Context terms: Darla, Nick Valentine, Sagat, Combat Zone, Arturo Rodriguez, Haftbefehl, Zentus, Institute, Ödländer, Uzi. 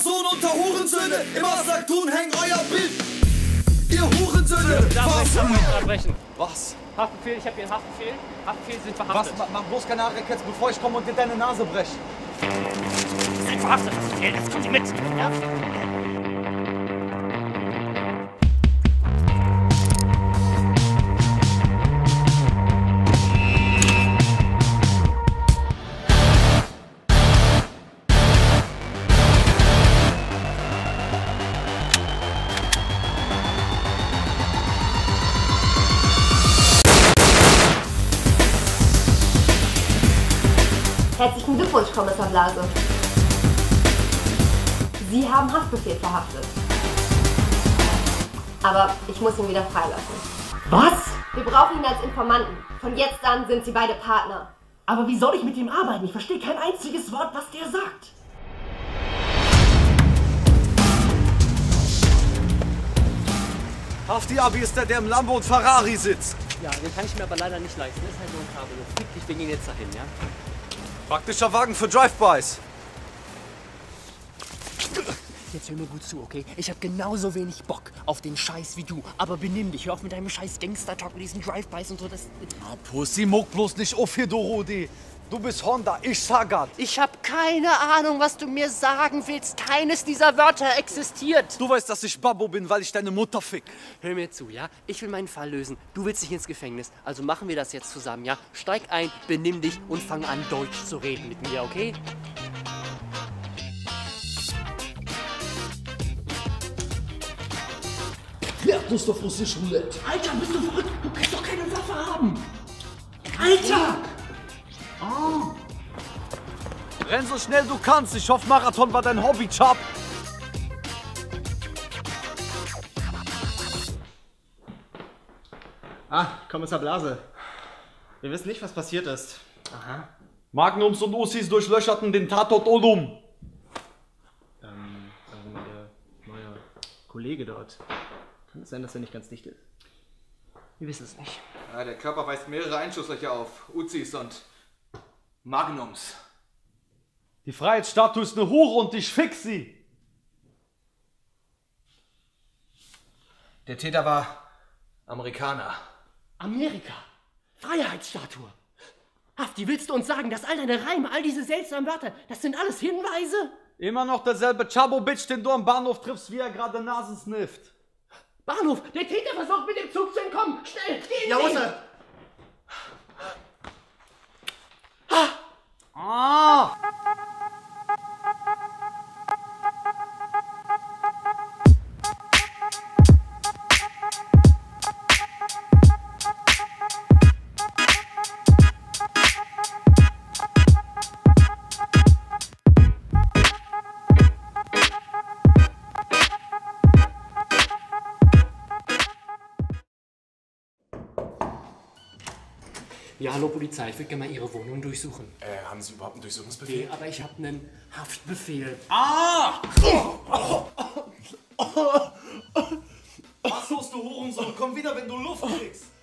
Sohn unter Hurensöhne, im Aslak-Tun hängt euer Bild. Ihr Hurensöhne, was? Haftbefehl, ich hab hier einen Haftbefehl. Haftbefehl, sind verhaftet. Was? Mach bloß keine Haare-Ketz, bevor ich komme und dir deine Nase breche. Seid verhaftet, Haftbefehl, jetzt kommt ihr mit. Ja? Herzlichen Glückwunsch, Kommissar Blase. Sie haben Haftbefehl verhaftet. Aber ich muss ihn wieder freilassen. Was? Wir brauchen ihn als Informanten. Von jetzt an sind Sie beide Partner. Aber wie soll ich mit ihm arbeiten? Ich verstehe kein einziges Wort, was der sagt. Hafti-Abi ist der, der im Lambo und Ferrari sitzt. Ja, den kann ich mir aber leider nicht leisten. Das ist halt nur ein Kabel. Ich bringe ihn jetzt dahin, ja? Praktischer Wagen für Drive-Bys. Jetzt hör mir gut zu, okay? Ich hab genauso wenig Bock auf den Scheiß wie du. Aber benimm dich, hör auf mit deinem scheiß Gangster-Talk mit diesen Drive-Bys und so. Das ah, Pussy, muck bloß nicht auf hier, Dorodi. Du bist Honda, ich Sagat. Ich hab keine Ahnung, was du mir sagen willst. Keines dieser Wörter existiert. Du weißt, dass ich Babbo bin, weil ich deine Mutter fick. Hör mir zu, ja? Ich will meinen Fall lösen. Du willst nicht ins Gefängnis. Also machen wir das jetzt zusammen, ja? Steig ein, benimm dich und fang an, Deutsch zu reden mit mir, okay? Wer hat Lust auf russisch Roulette? Alter, bist du verrückt? Du kannst doch keine Waffe haben! Alter! Oh. Renn so schnell du kannst. Ich hoffe, Marathon war dein Hobby, Chap. Kommissar Blase. Wir wissen nicht, was passiert ist. Aha. Magnums und Ussis durchlöcherten den Tatort Odum. Der neue Kollege dort. Kann es sein, dass er nicht ganz dicht ist? Wir wissen es nicht. Ja, der Körper weist mehrere Einschusslöcher auf. Uzis und Magnums. Die Freiheitsstatue ist eine Hure und ich fix sie. Der Täter war Amerikaner. Amerika? Freiheitsstatue? Hafti, willst du uns sagen, dass all deine Reime, all diese seltsamen Wörter, das sind alles Hinweise? Immer noch derselbe Chabo-Bitch, den du am Bahnhof triffst, wie er gerade Nasen snifft. Bahnhof, der Täter versucht mit dem Zug zu entkommen. Schnell, geh! Ja, Oster! Ah! Ja, hallo Polizei, ich würde gerne mal Ihre Wohnung durchsuchen. Haben Sie überhaupt einen Durchsuchungsbefehl? Nee, aber ich habe einen Haftbefehl. Ah! Was los, du Hurensohn? Komm wieder, wenn du Luft kriegst!